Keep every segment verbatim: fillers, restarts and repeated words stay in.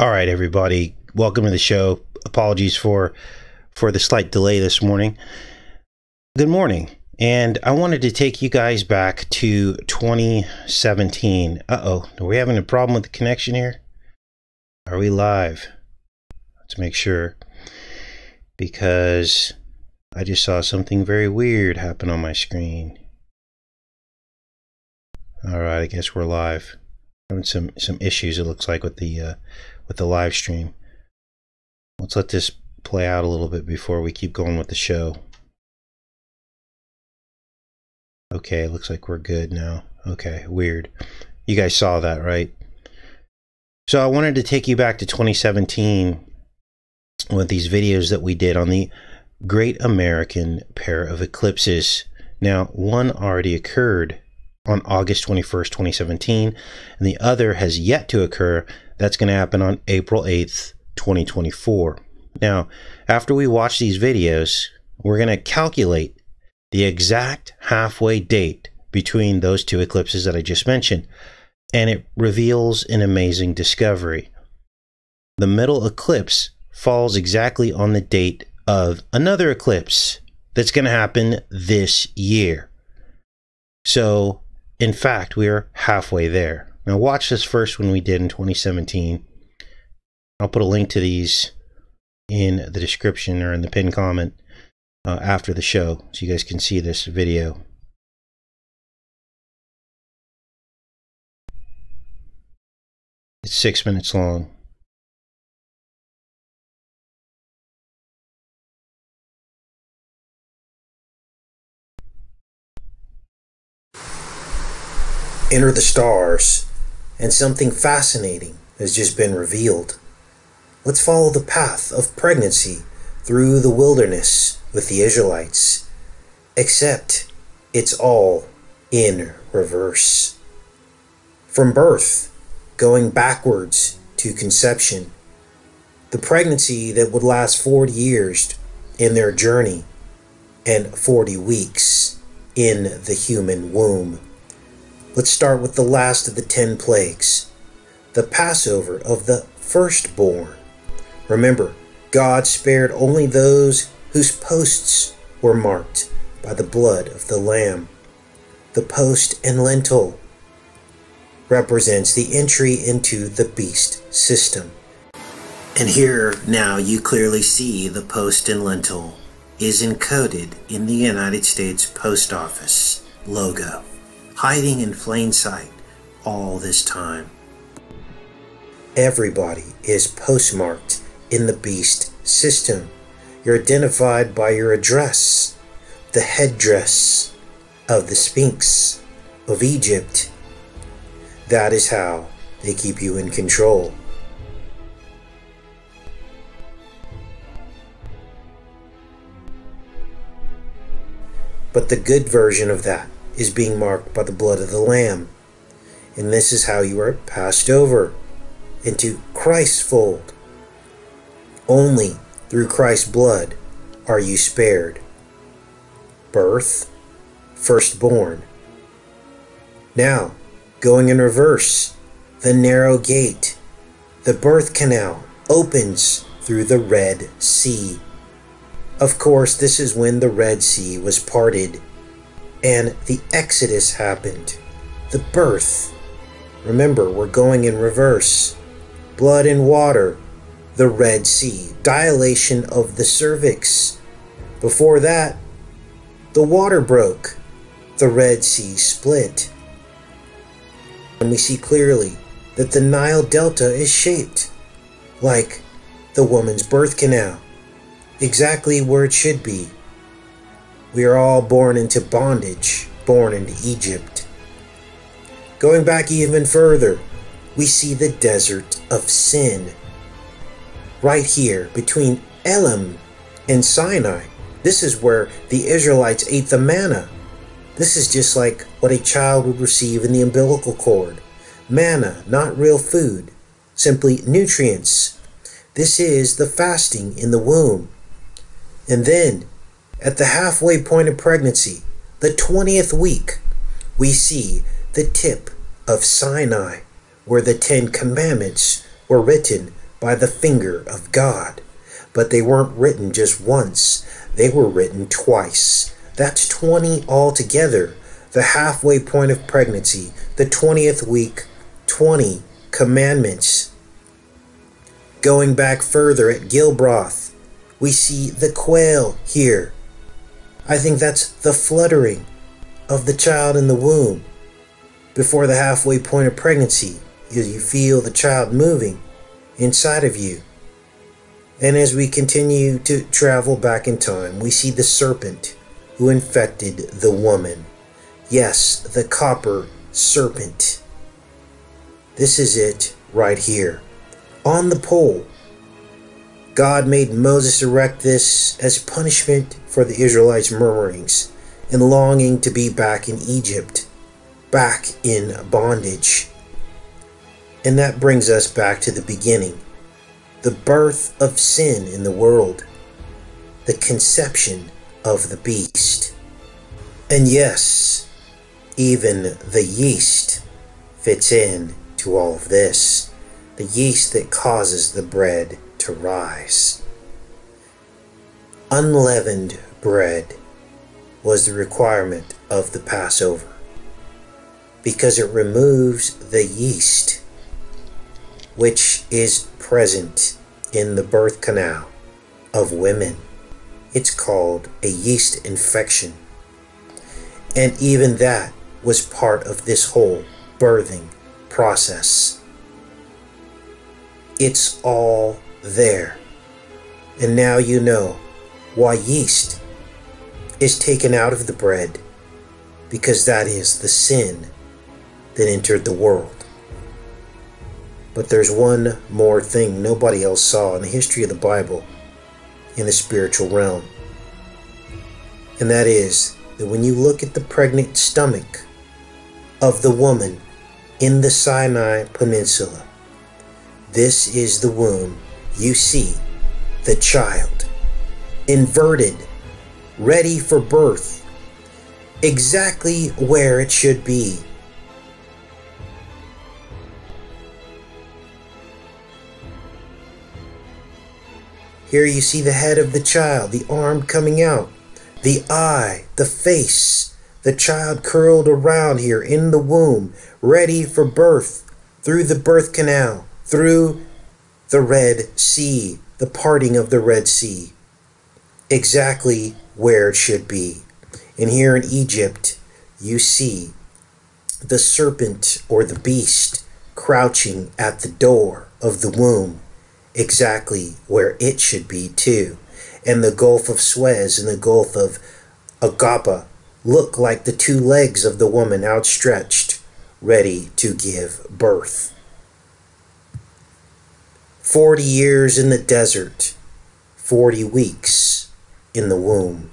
All right, everybody, welcome to the show. Apologies for for the slight delay this morning. Good morning, and I wanted to take you guys back to twenty seventeen. Uh-oh, are we having a problem with the connection here? Are we live? Let's make sure, because I just saw something very weird happen on my screen. All right, I guess we're live. Having some some issues, it looks like, with the uh, with the live stream. Let's let this play out a little bit before we keep going with the show. Okay, looks like we're good now. Okay, weird. You guys saw that, right? So I wanted to take you back to twenty seventeen with these videos that we did on the Great American Pair of Eclipses. Now, one already occurred on August twenty-first, twenty seventeen, and the other has yet to occur. That's going to happen on April eighth, twenty twenty-four. Now, after we watch these videos, we're going to calculate the exact halfway date between those two eclipses that I just mentioned, and it reveals an amazing discovery. The middle eclipse falls exactly on the date of another eclipse that's going to happen this year. So, in fact, we are halfway there. Now watch this first one we did in twenty seventeen. I'll put a link to these in the description or in the pinned comment uh, after the show, so you guys can see this video. It's six minutes long. Enter the stars, and something fascinating has just been revealed. Let's follow the path of pregnancy through the wilderness with the Israelites, except it's all in reverse. From birth, going backwards to conception, the pregnancy that would last forty years in their journey and forty weeks in the human womb. Let's start with the last of the ten plagues, the Passover of the firstborn. Remember, God spared only those whose posts were marked by the blood of the Lamb. The post and lentil represents the entry into the beast system. And here now you clearly see the post and lentil is encoded in the United States Post Office logo, hiding in plain sight all this time. Everybody is postmarked in the beast system. You're identified by your address, the headdress of the Sphinx of Egypt. That is how they keep you in control. But the good version of that is being marked by the blood of the Lamb. And this is how you are passed over into Christ's fold. Only through Christ's blood are you spared. Birth, firstborn. Now, going in reverse, the narrow gate, the birth canal, opens through the Red Sea. Of course, this is when the Red Sea was parted and the Exodus happened, the birth. Remember, we're going in reverse. Blood and water, the Red Sea, dilation of the cervix. Before that, the water broke, the Red Sea split. And we see clearly that the Nile Delta is shaped like the woman's birth canal, exactly where it should be. We are all born into bondage, born into Egypt. Going back even further, we see the desert of sin. Right here, between Elim and Sinai, this is where the Israelites ate the manna. This is just like what a child would receive in the umbilical cord. Manna, not real food, simply nutrients. This is the fasting in the womb. And then, at the halfway point of pregnancy, the twentieth week, we see the tip of Sinai, where the Ten Commandments were written by the finger of God. But they weren't written just once. They were written twice. That's twenty altogether. The halfway point of pregnancy, the twentieth week, twenty commandments. Going back further at Gilbroth, we see the quail here. I think that's the fluttering of the child in the womb. Before the halfway point of pregnancy, you feel the child moving inside of you. And as we continue to travel back in time, we see the serpent who infected the woman. Yes, the copper serpent. This is it right here. On the pole, God made Moses erect this as punishment for the Israelites' murmurings and longing to be back in Egypt, back in bondage. And that brings us back to the beginning, the birth of sin in the world, the conception of the beast. And yes, even the yeast fits in to all of this. The yeast that causes the bread to rise. Unleavened bread was the requirement of the Passover because it removes the yeast which is present in the birth canal of women. It's called a yeast infection. And even that was part of this whole birthing process. It's all there. And now you know why yeast is taken out of the bread, because that is the sin that entered the world. But there's one more thing nobody else saw in the history of the Bible in the spiritual realm. And that is that when you look at the pregnant stomach of the woman in the Sinai Peninsula, this is the womb you see, the child, inverted, ready for birth, exactly where it should be. Here you see the head of the child, the arm coming out, the eye, the face, the child curled around here in the womb, ready for birth, through the birth canal, through the Red Sea, the parting of the Red Sea, exactly where it should be. And here in Egypt, you see the serpent or the beast crouching at the door of the womb, exactly where it should be too. And the Gulf of Suez and the Gulf of Aqaba look like the two legs of the woman outstretched, ready to give birth. Forty years in the desert, forty weeks in the womb.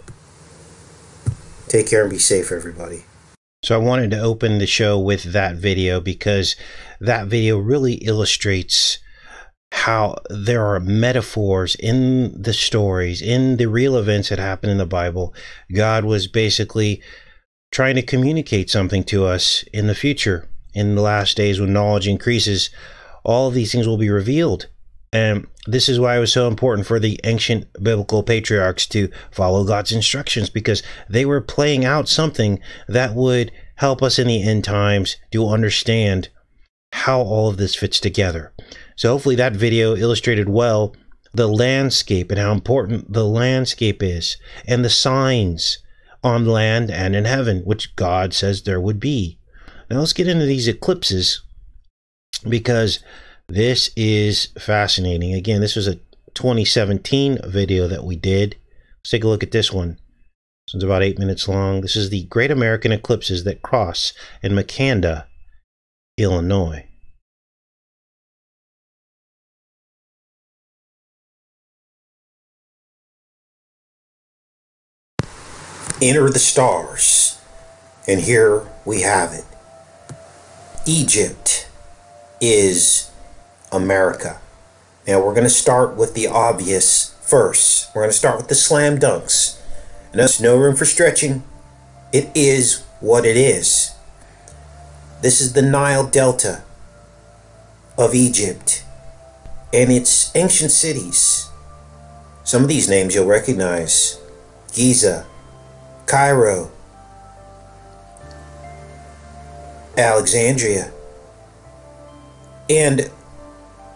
Take care and be safe, everybody. So I wanted to open the show with that video because that video really illustrates how there are metaphors in the stories, in the real events that happen in the Bible. God was basically trying to communicate something to us in the future. In the last days, when knowledge increases, all of these things will be revealed. And this is why it was so important for the ancient biblical patriarchs to follow God's instructions, because they were playing out something that would help us in the end times to understand how all of this fits together. So hopefully that video illustrated well the landscape and how important the landscape is, and the signs on land and in heaven, which God says there would be. Now let's get into these eclipses, because this is fascinating. Again, this was a twenty seventeen video that we did. Let's take a look at this one. This one's about eight minutes long. This is the Great American Eclipses that cross in Makanda, Illinois. Enter the stars, and here we have it. Egypt is America. Now we're going to start with the obvious first. We're going to start with the slam dunks. And there's no room for stretching. It is what it is. This is the Nile Delta of Egypt. and its ancient cities. Some of these names you'll recognize: Giza, Cairo, Alexandria. And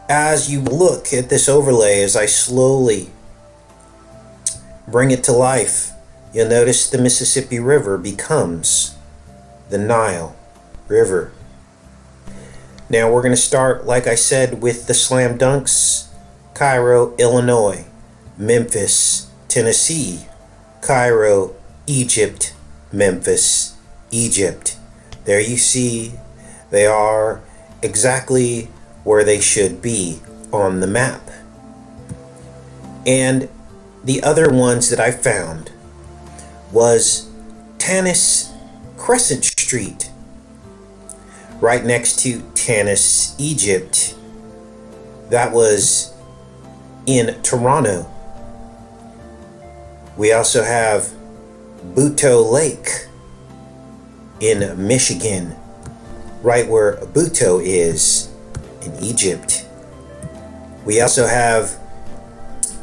as you look at this overlay, as I slowly bring it to life, you'll notice the Mississippi River becomes the Nile River. Now we're going to start, like I said, with the slam dunks: Cairo, Illinois; Memphis, Tennessee; Cairo, Egypt; Memphis, Egypt. There you see they are exactly where they should be on the map. And the other ones that I found was Tanis Crescent Street, right next to Tanis, Egypt. That was in Toronto. We also have Buteau Lake in Michigan, right where Buteau is in Egypt. We also have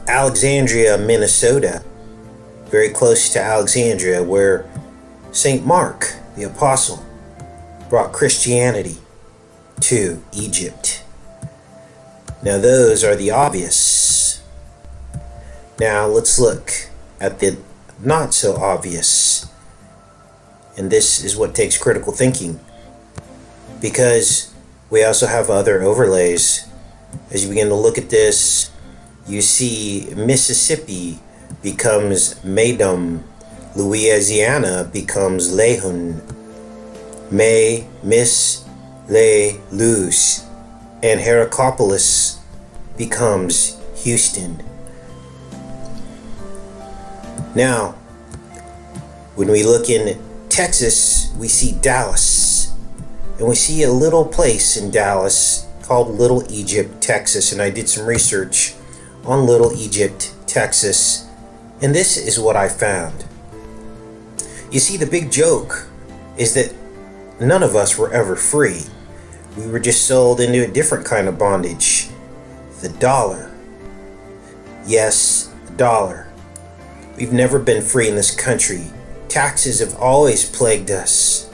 Alexandria, Minnesota, very close to Alexandria, where Saint Mark the Apostle brought Christianity to Egypt. Now those are the obvious. Now let's look at the not so obvious. And this is what takes critical thinking, because we also have other overlays. As you begin to look at this, you see Mississippi becomes Madum, Louisiana becomes Lehun, May, Miss, Le, Luz, and Heracopolis becomes Houston. Now, when we look in Texas, we see Dallas, and we see a little place in Dallas called Little Egypt, Texas, and I did some research on Little Egypt, Texas, and this is what I found. You see, the big joke is that none of us were ever free. We were just sold into a different kind of bondage, the dollar. Yes, the dollar. We've never been free in this country. Taxes have always plagued us,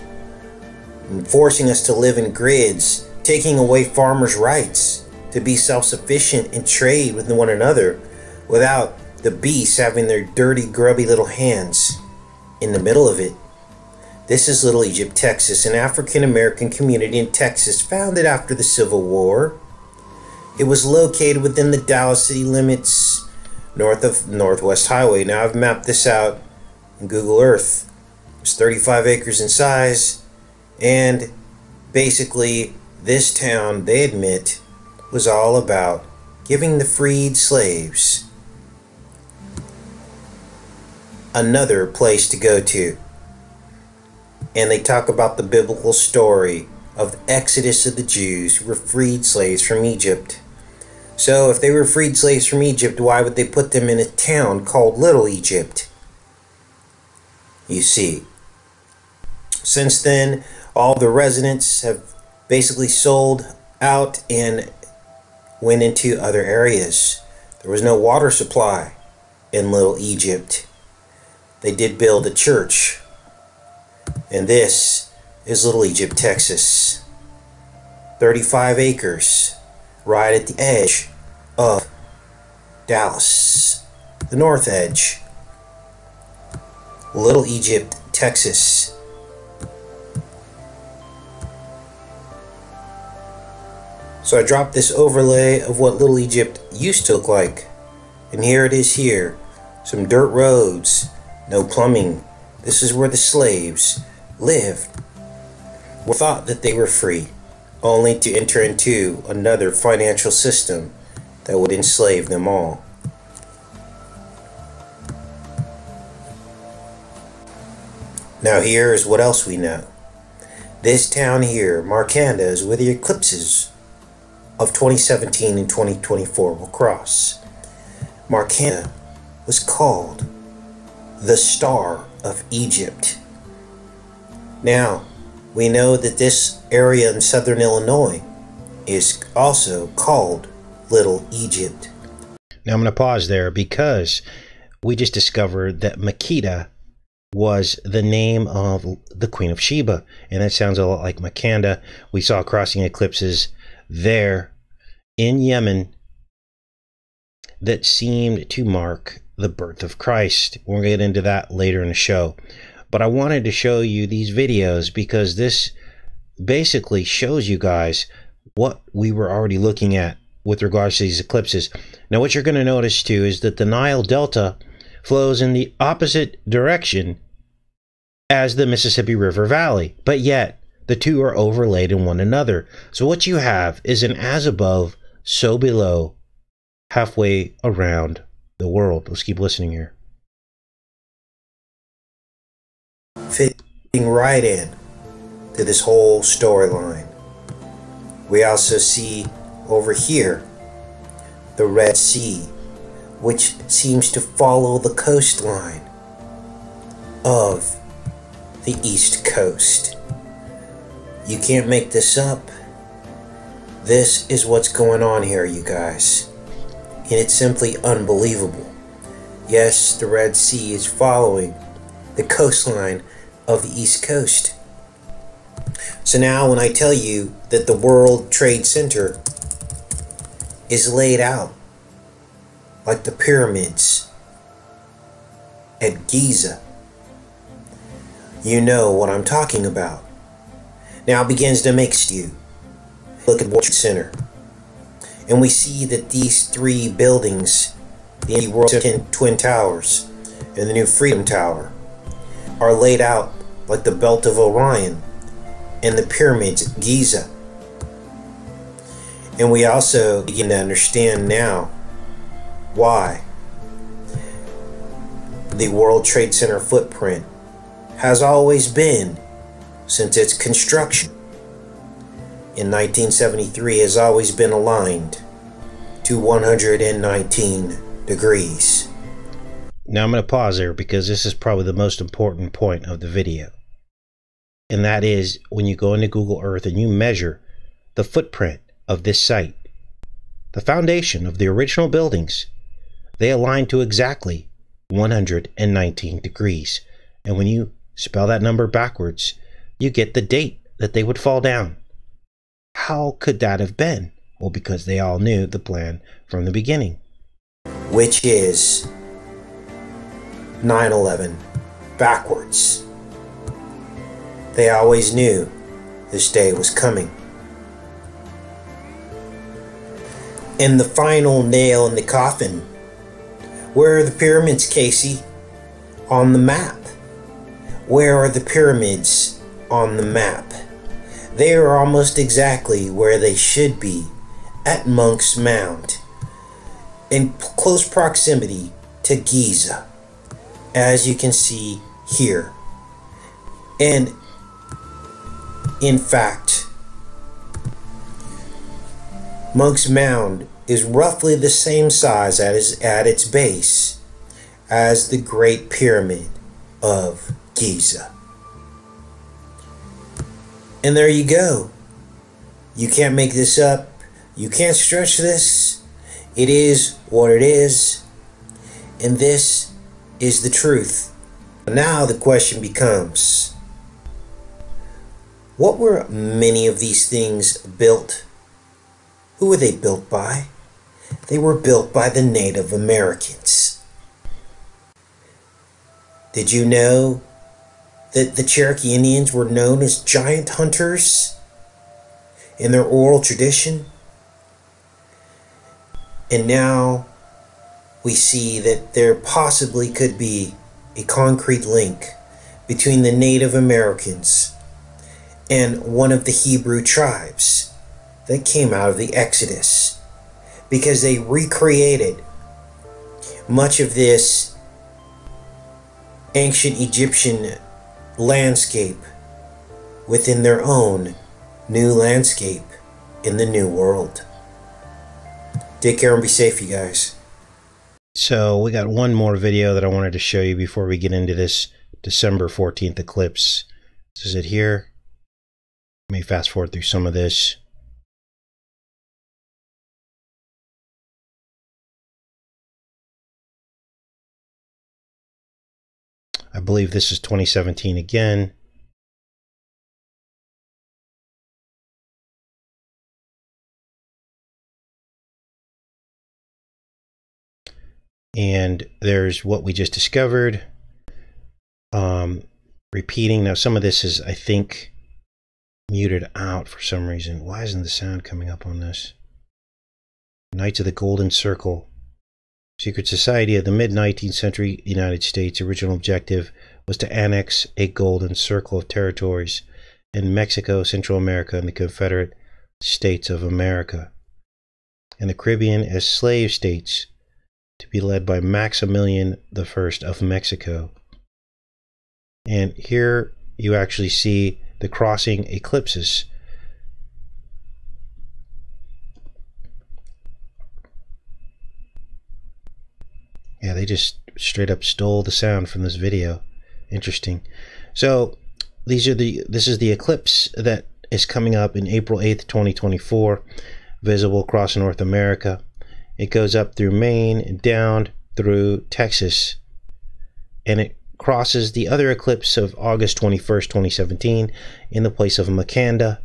forcing us to live in grids, taking away farmers' rights to be self-sufficient and trade with one another without the beasts having their dirty, grubby little hands in the middle of it. This is Little Egypt, Texas, an African-American community in Texas founded after the Civil War. It was located within the Dallas city limits, north of Northwest Highway. Now I've mapped this out Google Earth. It's thirty-five acres in size, and basically this town, they admit, was all about giving the freed slaves another place to go to. And they talk about the biblical story of the exodus of the Jews, who were freed slaves from Egypt. So if they were freed slaves from Egypt, why would they put them in a town called Little Egypt? You see, since then, all the residents have basically sold out and went into other areas. There was no water supply in Little Egypt. They did build a church. And this is Little Egypt, Texas. thirty-five acres, right at the edge of Dallas, the north edge. Little Egypt, Texas. So I dropped this overlay of what Little Egypt used to look like, and here it is here. Some dirt roads, no plumbing. This is where the slaves lived. We thought that they were free, only to enter into another financial system that would enslave them all. Now here is what else we know. This town here, Makanda, is where the eclipses of twenty seventeen and twenty twenty-four will cross. Makanda was called the Star of Egypt. Now, we know that this area in southern Illinois is also called little Egypt. Now I'm going to pause there because we just discovered that Makeda was the name of the Queen of Sheba, and that sounds a lot like Makanda. We saw crossing eclipses there in Yemen that seemed to mark the birth of Christ. We're going to get into that later in the show. But I wanted to show you these videos because this basically shows you guys what we were already looking at with regards to these eclipses. Now what you're going to notice too is that the Nile Delta flows in the opposite direction as the Mississippi River Valley, but yet the two are overlaid in one another. So what you have is an as above, so below, halfway around the world. Let's keep listening here. Fitting right in to this whole storyline. We also see over here the Red Sea, which seems to follow the coastline of the East Coast. You can't make this up. This is what's going on here, you guys. And it's simply unbelievable. Yes, the Red Sea is following the coastline of the East Coast. So now when I tell you that the World Trade Center is laid out like the pyramids at Giza, you know what I'm talking about. Now it begins to mix you. Look at World Trade Center. And we see that these three buildings, the World Twin Towers and the New Freedom Tower, are laid out like the Belt of Orion and the pyramids at Giza. And we also begin to understand now why the World Trade Center footprint has always been, since its construction in nineteen seventy-three, has always been aligned to one hundred nineteen degrees. Now I'm going to pause there because this is probably the most important point of the video. And that is when you go into Google Earth and you measure the footprint of this site, the foundation of the original buildings, they align to exactly one hundred nineteen degrees. And when you spell that number backwards, you get the date that they would fall down. How could that have been? Well, because they all knew the plan from the beginning, which is nine eleven backwards. They always knew this day was coming. And the final nail in the coffin. Where are the pyramids, Casey? On the map. Where are the pyramids on the map? They are almost exactly where they should be, at Monk's Mound, in close proximity to Giza, as you can see here. And in fact, Monk's Mound is roughly the same size at its, at its base as the Great Pyramid of Giza. And there you go. You can't make this up. You can't stretch this. It is what it is. And this is the truth. Now the question becomes, what were many of these things built? Who were they built by? They were built by the Native Americans. Did you know that the Cherokee Indians were known as giant hunters in their oral tradition? And now we see that there possibly could be a concrete link between the Native Americans and one of the Hebrew tribes that came out of the Exodus, because they recreated much of this ancient Egyptian landscape within their own new landscape in the New World. Take care and be safe, you guys. So we got one more video that I wanted to show you before we get into this December fourteenth eclipse. This is it here. Let me fast forward through some of this. believe this is twenty seventeen again. And there's what we just discovered. Um, repeating. Now some of this is, I think, muted out for some reason. Why isn't the sound coming up on this? Knights of the Golden Circle. Secret Society of the mid nineteenth century United States. Original objective was to annex a golden circle of territories in Mexico, Central America, and the Confederate States of America, and the Caribbean as slave states, to be led by Maximilian the First of Mexico. And here you actually see the crossing eclipses. Yeah, they just straight up stole the sound from this video. Interesting. So these are the this is the eclipse that is coming up in April eighth twenty twenty-four, visible across North America. It goes up through Maine and down through Texas, and it crosses the other eclipse of August twenty-first twenty seventeen in the place of Makanda,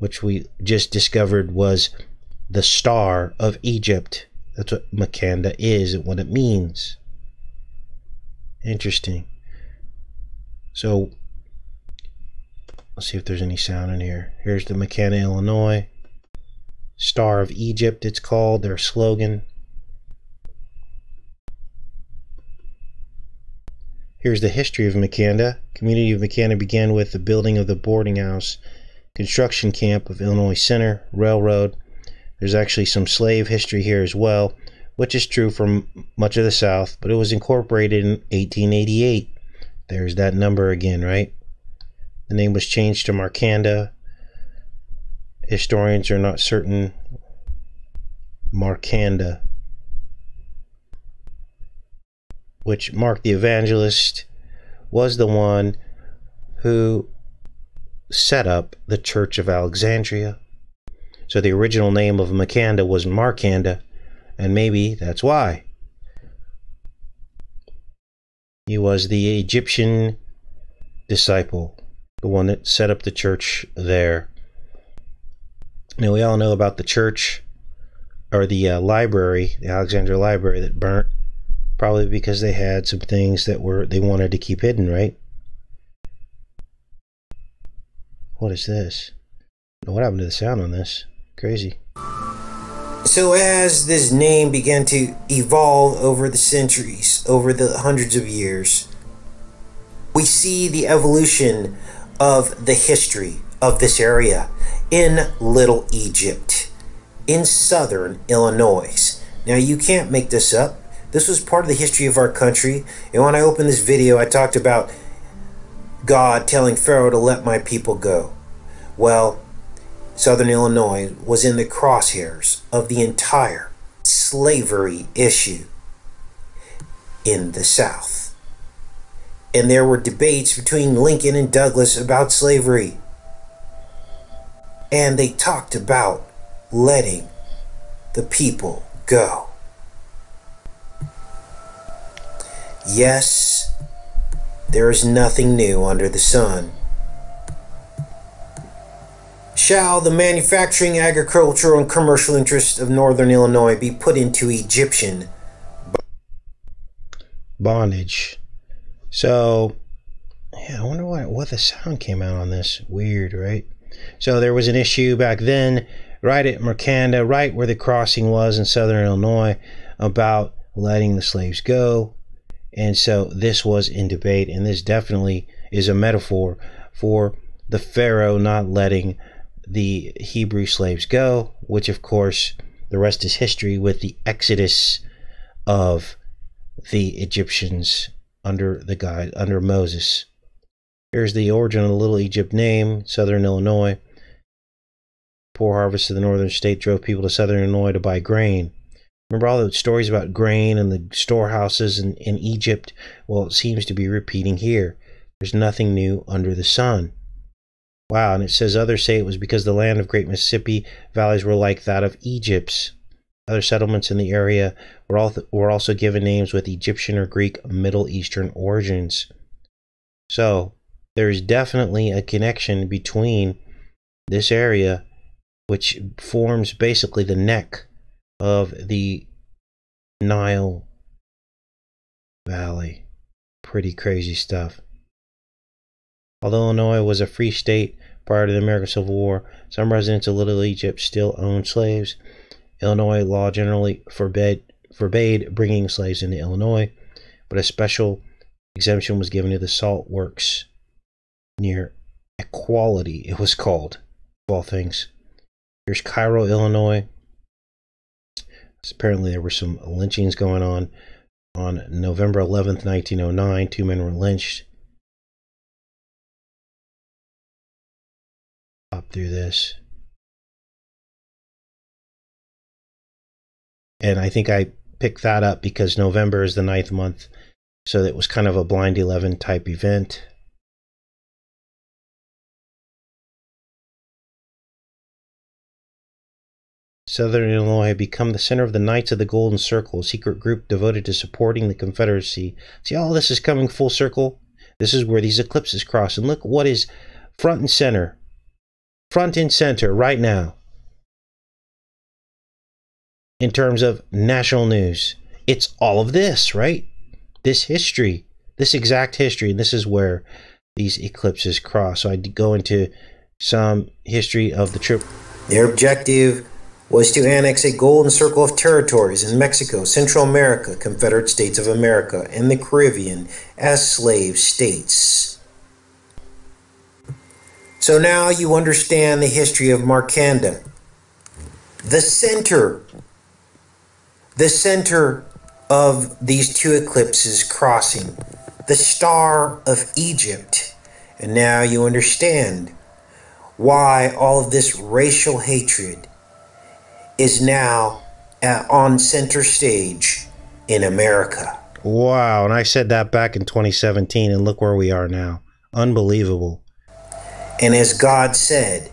which we just discovered was the Star of Egypt. That's what Makanda is and what it means. Interesting. So let's see if there's any sound in here. Here's the Makanda, Illinois. Star of Egypt, it's called, their slogan. Here's the history of Makanda. Community of Makanda began with the building of the boarding house, construction camp of Illinois Center, railroad. There's actually some slave history here as well, which is true for much of the South, but it was incorporated in eighteen eighty-eight. There's that number again, right? The name was changed to Makanda. Historians are not certain. Makanda, which Mark the Evangelist was the one who set up the Church of Alexandria. So the original name of Makanda was Makanda, and maybe that's why. He was the Egyptian disciple, the one that set up the church there. Now we all know about the church, or the uh, library, the Alexandria Library that burnt, probably because they had some things that were they wanted to keep hidden, right? What is this? What happened to the sound on this? Crazy. So as this name began to evolve over the centuries, over the hundreds of years, we see the evolution of the history of this area in Little Egypt, in southern Illinois. Now you can't make this up. This was part of the history of our country. And when I opened this video, I talked about God telling Pharaoh to let my people go. Well, Southern Illinois was in the crosshairs of the entire slavery issue in the South. And there were debates between Lincoln and Douglas about slavery. And they talked about letting the people go. Yes, there is nothing new under the sun. Shall the manufacturing, agricultural, and commercial interests of Northern Illinois be put into Egyptian bondage? So, yeah, I wonder why, what the sound came out on this. Weird, right? So there was an issue back then, right at Makanda, right where the crossing was in Southern Illinois, about letting the slaves go. And so this was in debate, and this definitely is a metaphor for the Pharaoh not letting the Hebrew slaves go, which of course the rest is history with the exodus of the Egyptians under the guide under Moses. Here's the origin of the Little Egypt name, Southern Illinois. Poor harvest of the northern state drove people to Southern Illinois to buy grain. Remember all those stories about grain and the storehouses in, in Egypt? Well, it seems to be repeating here. There's nothing new under the sun. Wow, and it says others say it was because the land of Great Mississippi valleys were like that of Egypt's. Other settlements in the area were, all th were also given names with Egyptian or Greek Middle Eastern origins. So there's definitely a connection between this area, which forms basically the neck of the Nile Valley. Pretty crazy stuff. Although Illinois was a free state prior to the American Civil War, some residents of Little Egypt still owned slaves. Illinois law generally forbade, forbade bringing slaves into Illinois, but a special exemption was given to the salt works near Equality, it was called, of all things. Here's Cairo, Illinois. Apparently there were some lynchings going on. On November eleventh, nineteen oh nine, two men were lynched. Up through this. And I think I picked that up because November is the ninth month, so that was kind of a blind eleven type event. Southern Illinois had become the center of the Knights of the Golden Circle, a secret group devoted to supporting the Confederacy. See, all this is coming full circle. This is where these eclipses cross. And look what is front and center. Front and center right now. In terms of national news. It's all of this, right? This history. This exact history. And this is where these eclipses cross. So I go into some history of the trip. Their objective was to annex a golden circle of territories in Mexico, Central America, Confederate States of America, and the Caribbean as slave states. So now you understand the history of Makanda. The center, the center of these two eclipses crossing, the Star of Egypt. And now you understand why all of this racial hatred is now at, on center stage in America. Wow, and I said that back in twenty seventeen, and look where we are now. Unbelievable. And as God said,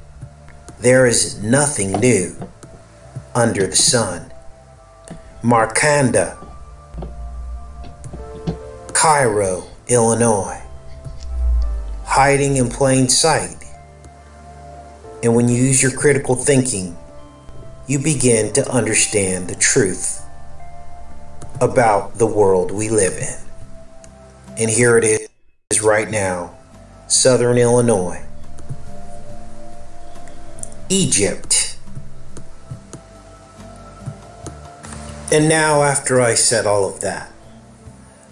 there is nothing new under the sun. Makanda, Cairo, Illinois. Hiding in plain sight. And when you use your critical thinking, you begin to understand the truth about the world we live in. And here it is right now, Southern Illinois, Egypt. And now, after I said all of that,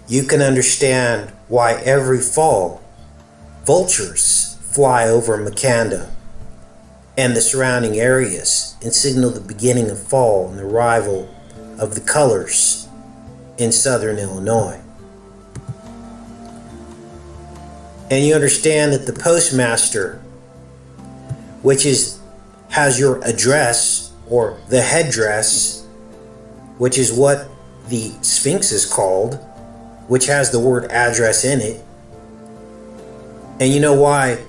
you can understand why every fall, vultures fly over Makanda and the surrounding areas and signal the beginning of fall and the arrival of the colors in Southern Illinois. And you understand that the postmaster, which is has your address or the headdress, which is what the Sphinx is called, which has the word address in it. And you know why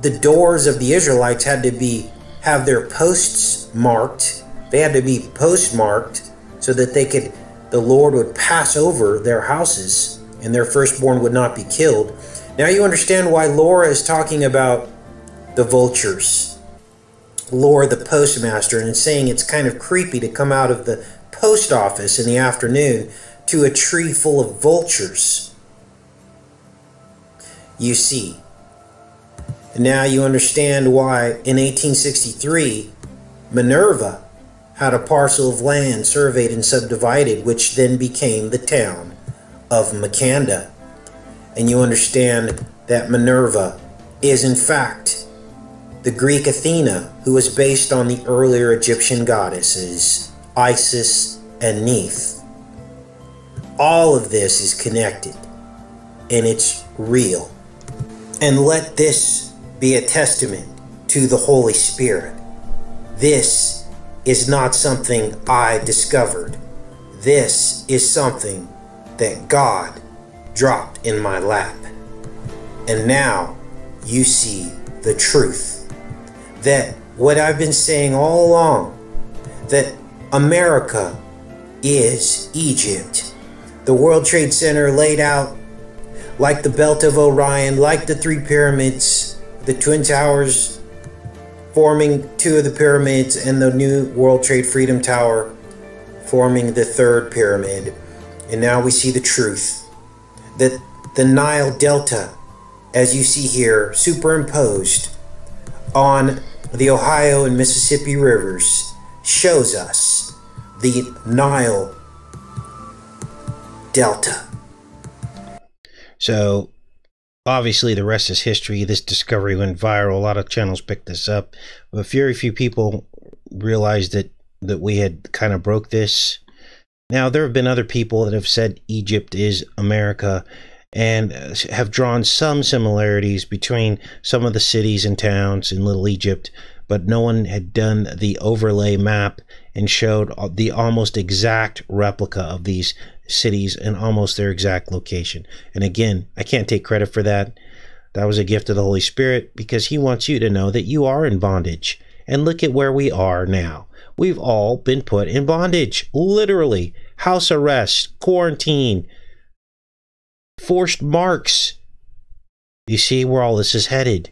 the doors of the Israelites had to be have their posts marked. They had to be postmarked so that they could, the Lord would pass over their houses and their firstborn would not be killed. Now you understand why Laura is talking about the vultures. Laura the postmaster, and saying it's kind of creepy to come out of the post office in the afternoon to a tree full of vultures. You see. Now you understand why in eighteen sixty-three, Minerva had a parcel of land surveyed and subdivided, which then became the town of Makanda. And you understand that Minerva is in fact the Greek Athena, who was based on the earlier Egyptian goddesses, Isis and Neith. All of this is connected and it's real. And let this be a testament to the Holy Spirit. This is not something I discovered. This is something that God dropped in my lap. And now you see the truth. That what I've been saying all along, that America is Egypt. The World Trade Center laid out like the belt of Orion, like the three pyramids, the Twin Towers forming two of the pyramids, and the new World Trade Freedom Tower forming the third pyramid. And now we see the truth, that the Nile Delta, as you see here, superimposed on the Ohio and Mississippi rivers, shows us the Nile Delta. So obviously the rest is history. This discovery went viral. A lot of channels picked this up, but very few people realized that that we had kind of broke this. Now, there have been other people that have said Egypt is America and have drawn some similarities between some of the cities and towns in Little Egypt, but no one had done the overlay map and showed the almost exact replica of these cities and almost their exact location. And again, I can't take credit for that. That was a gift of the Holy Spirit, because he wants you to know that you are in bondage. And look at where we are now. We've all been put in bondage, literally. House arrest, quarantine, forced marks. You see where all this is headed.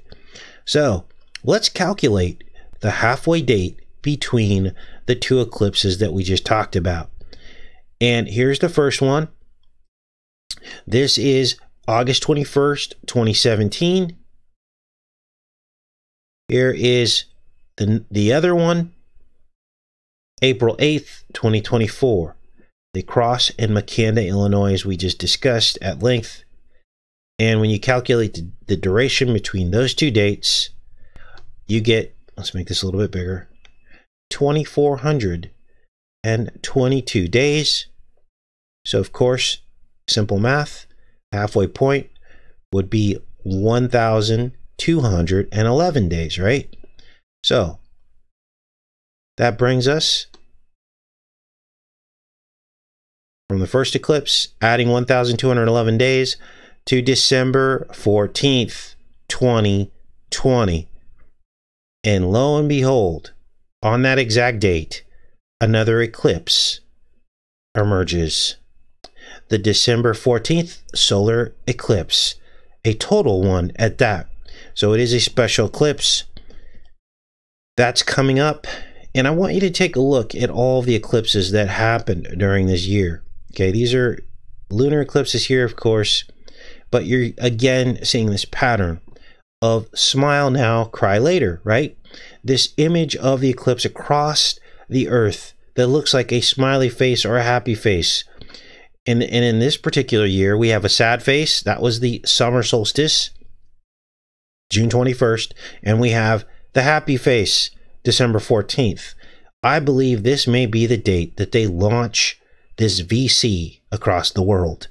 So let's calculate the halfway date between the two eclipses that we just talked about. And here's the first one. This is August twenty-first, twenty seventeen. Here is the, the other one, April eighth, twenty twenty-four. They cross in Makanda, Illinois, as we just discussed at length. And when you calculate the, the duration between those two dates, you get, let's make this a little bit bigger, two thousand four hundred twenty-two days. So of course, simple math, halfway point would be one thousand two hundred eleven days, right? So that brings us from the first eclipse, adding one thousand two hundred eleven days, to December fourteenth, twenty twenty. And lo and behold, on that exact date, another eclipse emerges. The December fourteenth solar eclipse, a total one at that. So it is a special eclipse that's coming up. And I want you to take a look at all the eclipses that happened during this year. Okay, these are lunar eclipses here, of course, but you're again seeing this pattern of smile now, cry later, right? This image of the eclipse across the earth that looks like a smiley face or a happy face. And, and in this particular year, we have a sad face. That was the summer solstice, June twenty-first. And we have the happy face, December fourteenth. I believe this may be the date that they launch this V C across the world.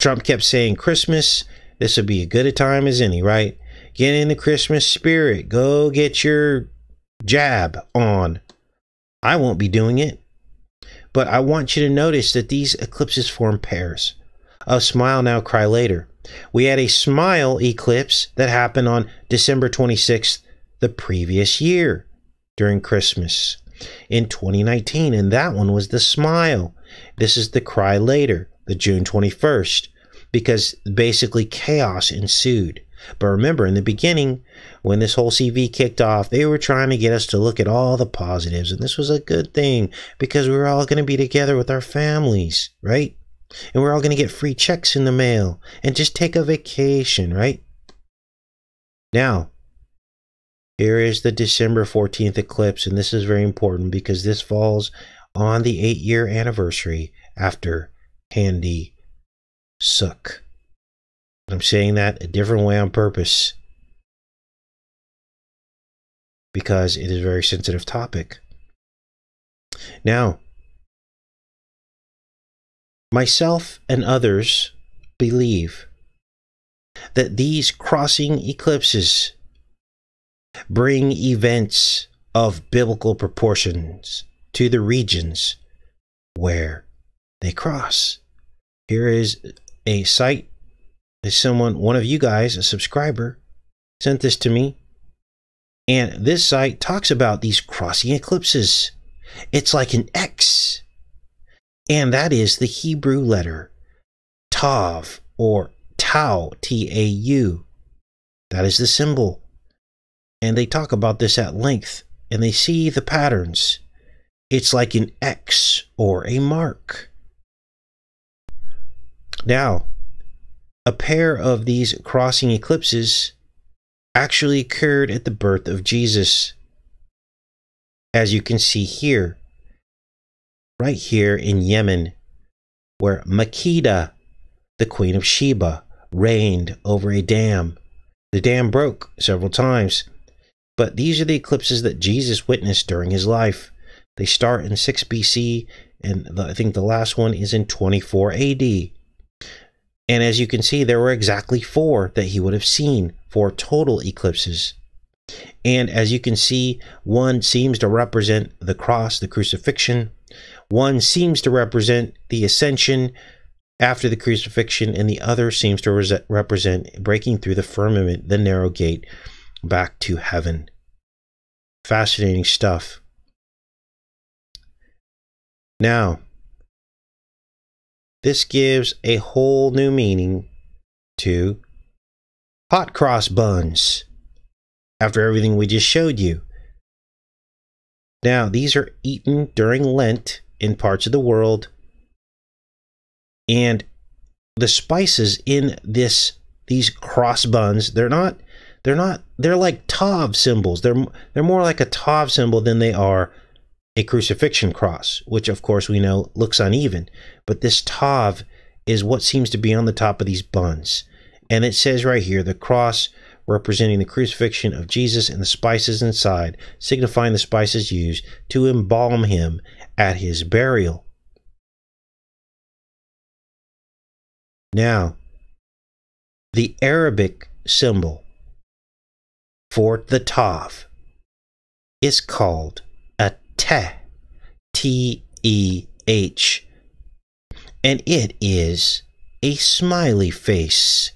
Trump kept saying Christmas. This would be as good a time as any, right? Get in the Christmas spirit. Go get your jab on. I won't be doing it. But I want you to notice that these eclipses form pairs. A smile now, cry later. We had a smile eclipse that happened on December twenty-sixth the previous year during Christmas in twenty nineteen. And that one was the smile. This is the cry later, the June twenty-first, because basically chaos ensued. But remember, in the beginning, when this whole C V kicked off, they were trying to get us to look at all the positives. And this was a good thing because we were all going to be together with our families, right? And we're all going to get free checks in the mail and just take a vacation, right? Now, here is the December fourteenth eclipse. And this is very important because this falls on the eight-year anniversary after Handy Sook. I'm saying that a different way on purpose because it is a very sensitive topic. Now, myself and others believe that these crossing eclipses bring events of biblical proportions to the regions where they cross. Here is a site. Is someone, one of you guys, a subscriber, sent this to me. And this site talks about these crossing eclipses. It's like an X. And that is the Hebrew letter Tav or Tau, T A U. That is the symbol. And they talk about this at length, and they see the patterns. It's like an X or a mark. Now, a pair of these crossing eclipses actually occurred at the birth of Jesus, as you can see here, right here in Yemen, where Makeda, the queen of Sheba, reigned over a dam. The dam broke several times, but these are the eclipses that Jesus witnessed during his life. They start in six B C, and the, I think the last one is in twenty-four A D. And as you can see, there were exactly four that he would have seen, four total eclipses. And as you can see, one seems to represent the cross, the crucifixion. One seems to represent the ascension after the crucifixion, and the other seems to re represent breaking through the firmament, the narrow gate, back to heaven. Fascinating stuff. Now, this gives a whole new meaning to hot cross buns, after everything we just showed you. Now, these are eaten during Lent in parts of the world, and the spices in this these cross buns, they're not they're not they're like Tav symbols. They're they're more like a Tav symbol than they are a crucifixion cross, which of course we know looks uneven. But this Tav is what seems to be on the top of these buns, and it says right here the cross representing the crucifixion of Jesus and the spices inside, signifying the spices used to embalm him at his burial. Now, the Arabic symbol for the Tav is called a Teh, T E H, and it is a smiley face.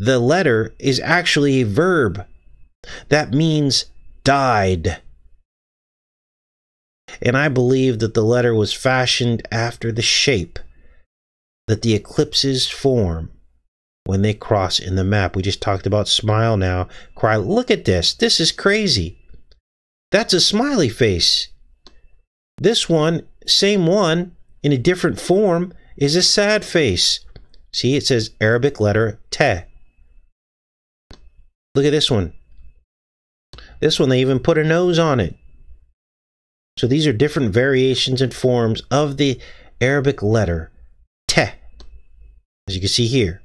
The letter is actually a verb that means died. And I believe that the letter was fashioned after the shape that the eclipses form when they cross in the map. We just talked about smile, now cry. Look at this. This is crazy. That's a smiley face. This one, same one, in a different form, is a sad face. See, it says Arabic letter Teh. Look at this one. This one, they even put a nose on it. So these are different variations and forms of the Arabic letter Teh, as you can see here.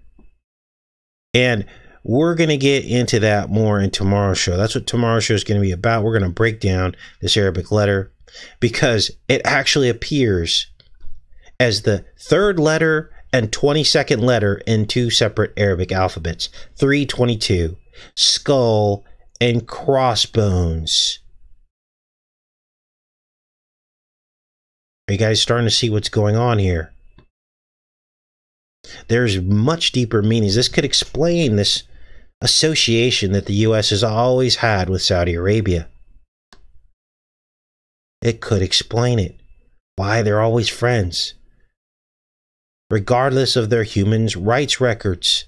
And we're going to get into that more in tomorrow's show. That's what tomorrow's show is going to be about. We're going to break down this Arabic letter, because it actually appears as the third letter and twenty-second letter in two separate Arabic alphabets, three twenty-two. Skull and crossbones. Are you guys starting to see what's going on here? There's much deeper meanings. This could explain this association that the U S has always had with Saudi Arabia. It could explain it. Why they're always friends, regardless of their human rights records.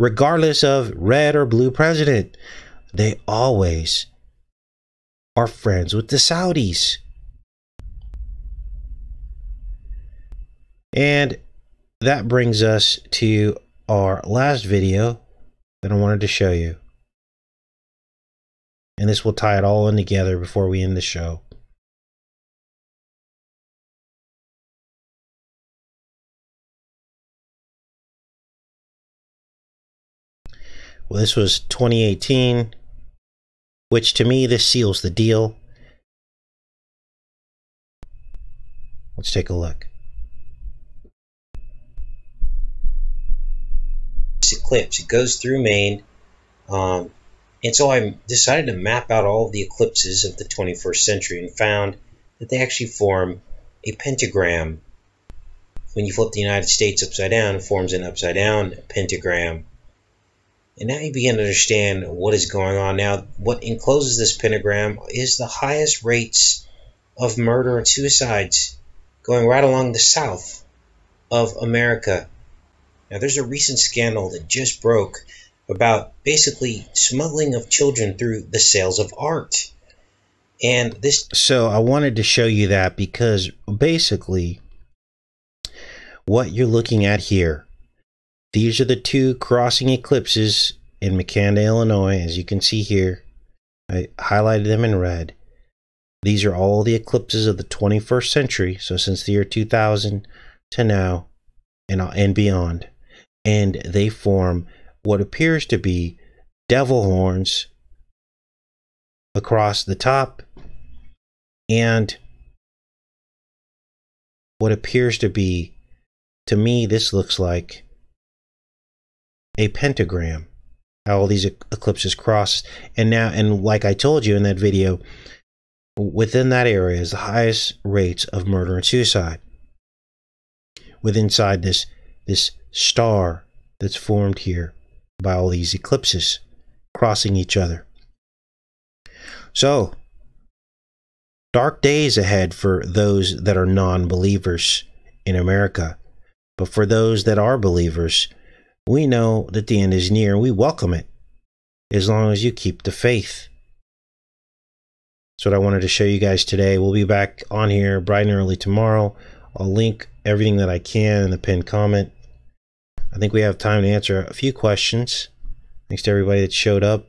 Regardless of red or blue president, they always are friends with the Saudis. And that brings us to our last video that I wanted to show you. And this will tie it all in together before we end the show. Well, this was twenty eighteen, which to me, this seals the deal. Let's take a look. This eclipse, it goes through Maine. Um, and so I decided to map out all of the eclipses of the twenty-first century and found that they actually form a pentagram. When you flip the United States upside down, it forms an upside down pentagram. And now you begin to understand what is going on. Now, what encloses this pentagram is the highest rates of murder and suicides going right along the south of America. Now, there's a recent scandal that just broke about basically smuggling of children through the sales of art. And this. So I wanted to show you that, because basically what you're looking at here, these are the two crossing eclipses in Makanda, Illinois, as you can see here. I highlighted them in red. These are all the eclipses of the twenty-first century, so since the year two thousand to now and, and beyond. And they form what appears to be devil horns across the top and what appears to be, to me, this looks like a pentagram, how all these eclipses cross. And now, and like I told you in that video, within that area is the highest rates of murder and suicide. Within inside this this star that's formed here by all these eclipses crossing each other. So, dark days ahead for those that are non-believers in America. But for those that are believers, we know that the end is near. We welcome it, as long as you keep the faith. That's what I wanted to show you guys today. We'll be back on here bright and early tomorrow. I'll link everything that I can in the pinned comment. I think we have time to answer a few questions. Thanks to everybody that showed up.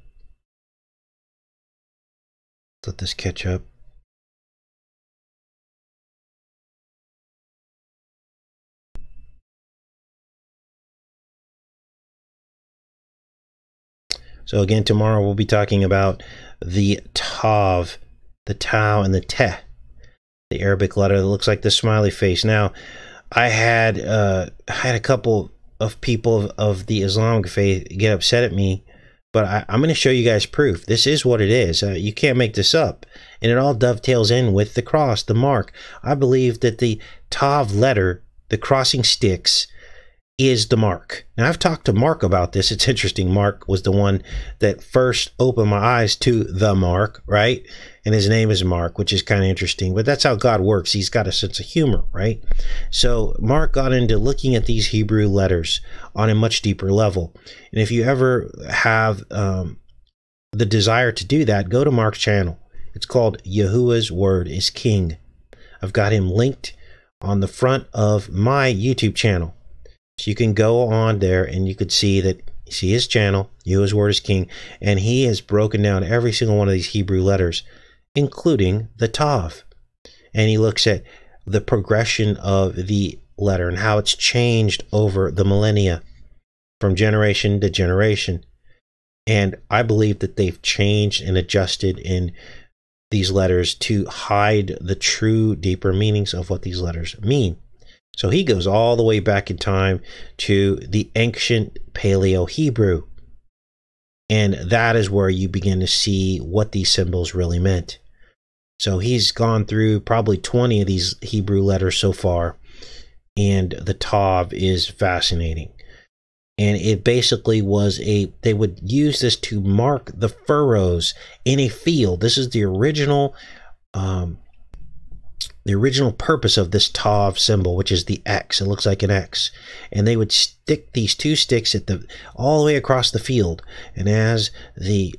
Let's let this catch up. So again, tomorrow we'll be talking about the Tav, the Tau, and the Teh, the Arabic letter that looks like the smiley face. Now, I had uh, I had a couple of people of, of the Islamic faith get upset at me, but I, I'm going to show you guys proof. This is what it is. Uh, you can't make this up, and it all dovetails in with the cross, the mark. I believe that the Tav letter, the crossing sticks, is the mark. Now, I've talked to Mark about this. It's interesting. Mark was the one that first opened my eyes to the mark, right? And his name is Mark, which is kind of interesting, but that's how God works. He's got a sense of humor, right? So Mark got into looking at these Hebrew letters on a much deeper level. And if you ever have um, the desire to do that, go to Mark's channel. It's called Yahuwah's Word is King. I've got him linked on the front of my YouTube channel. So you can go on there and you could see that, you see his channel, Yahuwah's Word is King, and he has broken down every single one of these Hebrew letters, including the Tav. And he looks at the progression of the letter and how it's changed over the millennia from generation to generation. And I believe that they've changed and adjusted in these letters to hide the true deeper meanings of what these letters mean. So he goes all the way back in time to the ancient Paleo-Hebrew. And that is where you begin to see what these symbols really meant. So he's gone through probably twenty of these Hebrew letters so far. And the Tav is fascinating. And it basically was a, they would use this to mark the furrows in a field. This is the original um The original purpose of this Tav symbol, which is the X. It looks like an X. And they would stick these two sticks at the all the way across the field. And as the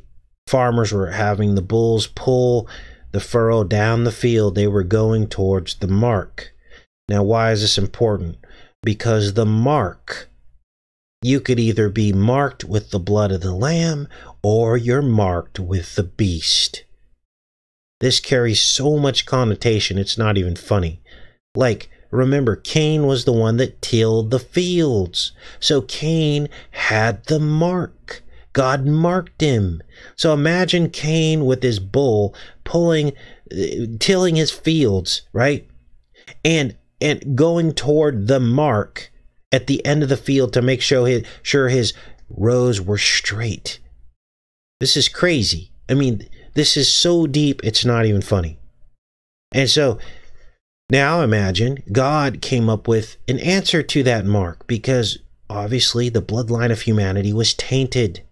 farmers were having the bulls pull the furrow down the field, they were going towards the mark. Now, why is this important? Because the mark, you could either be marked with the blood of the lamb or you're marked with the beast. This carries so much connotation, it's not even funny. Like, remember, Cain was the one that tilled the fields. So Cain had the mark. God marked him. So imagine Cain with his bull pulling, tilling his fields, right? And, and going toward the mark at the end of the field to make sure his, sure his rows were straight. This is crazy. I mean, this is so deep, it's not even funny. And so, now imagine God came up with an answer to that mark, because obviously the bloodline of humanity was tainted.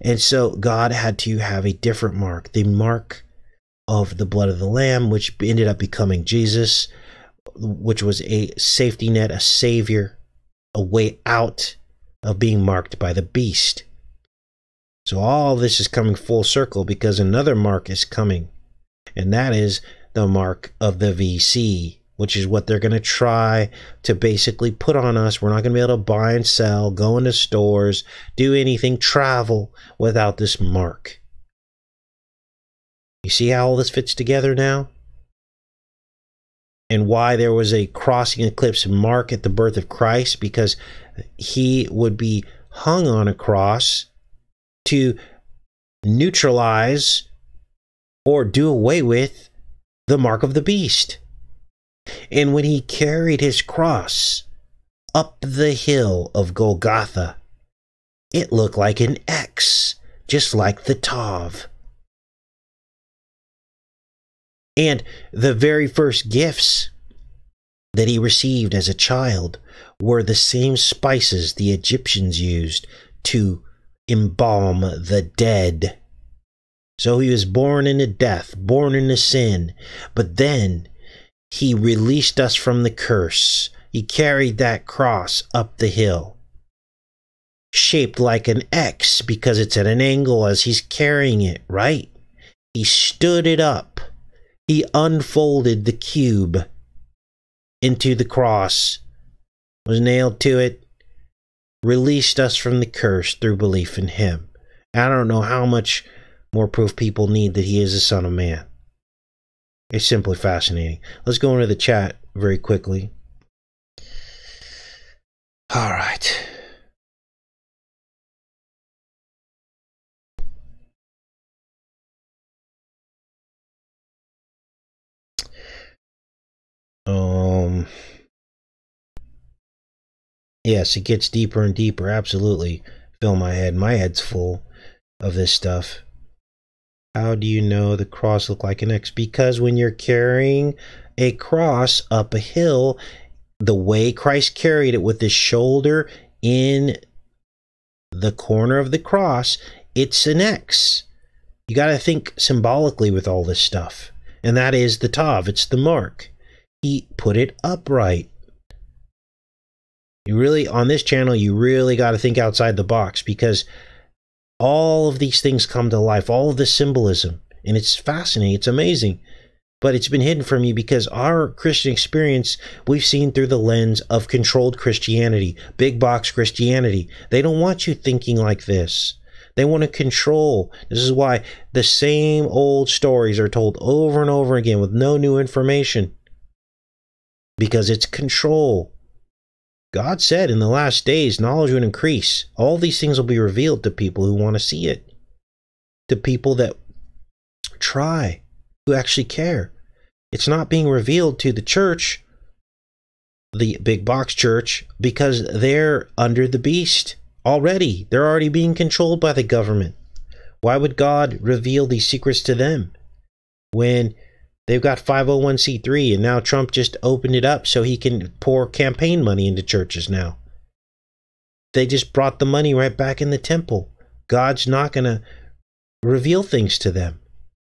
And so God had to have a different mark, the mark of the blood of the Lamb, which ended up becoming Jesus, which was a safety net, a savior, a way out of being marked by the beast. So all this is coming full circle, because another mark is coming, and that is the mark of the V C, which is what they're going to try to basically put on us. We're not going to be able to buy and sell, go into stores, do anything, travel without this mark. You see how all this fits together now? And why there was a crossing eclipse mark at the birth of Christ, because he would be hung on a cross to neutralize or do away with the mark of the beast. And when he carried his cross up the hill of Golgotha, it looked like an X, just like the Tav. And the very first gifts that he received as a child were the same spices the Egyptians used to embalm the dead. So he was born into death, born into sin, but then he released us from the curse. He carried that cross up the hill, shaped like an X because it's at an angle as he's carrying it, right? He stood it up. He unfolded the cube into the cross, was nailed to it, released us from the curse through belief in him. I don't know how much more proof people need that he is the Son of Man. It's simply fascinating. Let's go into the chat very quickly. All right. Um, yes, it gets deeper and deeper. Absolutely. Fill my head. My head's full of this stuff. How do you know the cross looked like an X? Because when you're carrying a cross up a hill, the way Christ carried it with his shoulder in the corner of the cross, it's an X. You got to think symbolically with all this stuff. And that is the Tav. It's the mark. He put it upright. You really, on this channel, you really got to think outside the box, because all of these things come to life, all of the symbolism, and it's fascinating, it's amazing, but it's been hidden from you because our Christian experience, we've seen through the lens of controlled Christianity, big box Christianity. They don't want you thinking like this. They want to control. This is why the same old stories are told over and over again with no new information, because it's control. God said in the last days, knowledge would increase. All these things will be revealed to people who want to see it, to people that try, who actually care. It's not being revealed to the church, the big box church, because they're under the beast already. They're already being controlled by the government. Why would God reveal these secrets to them when they've got five oh one c three, and now Trump just opened it up so he can pour campaign money into churches now? They just brought the money right back in the temple. God's not going to reveal things to them.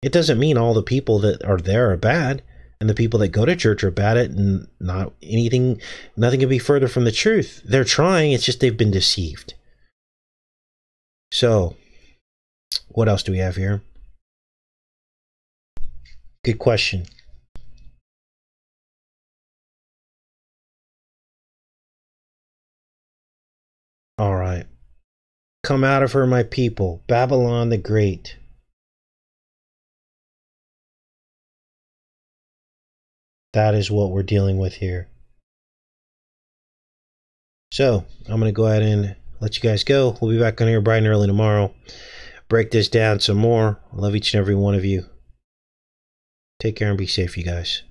It doesn't mean all the people that are there are bad, and the people that go to church are bad, and not anything, nothing can be further from the truth. They're trying, it's just they've been deceived. So, what else do we have here? Good question. All right. Come out of her, my people, Babylon the Great. That is what we're dealing with here. So I'm going to go ahead and let you guys go. We'll be back on here bright and early tomorrow. Break this down some more. I love each and every one of you. Take care and be safe, you guys.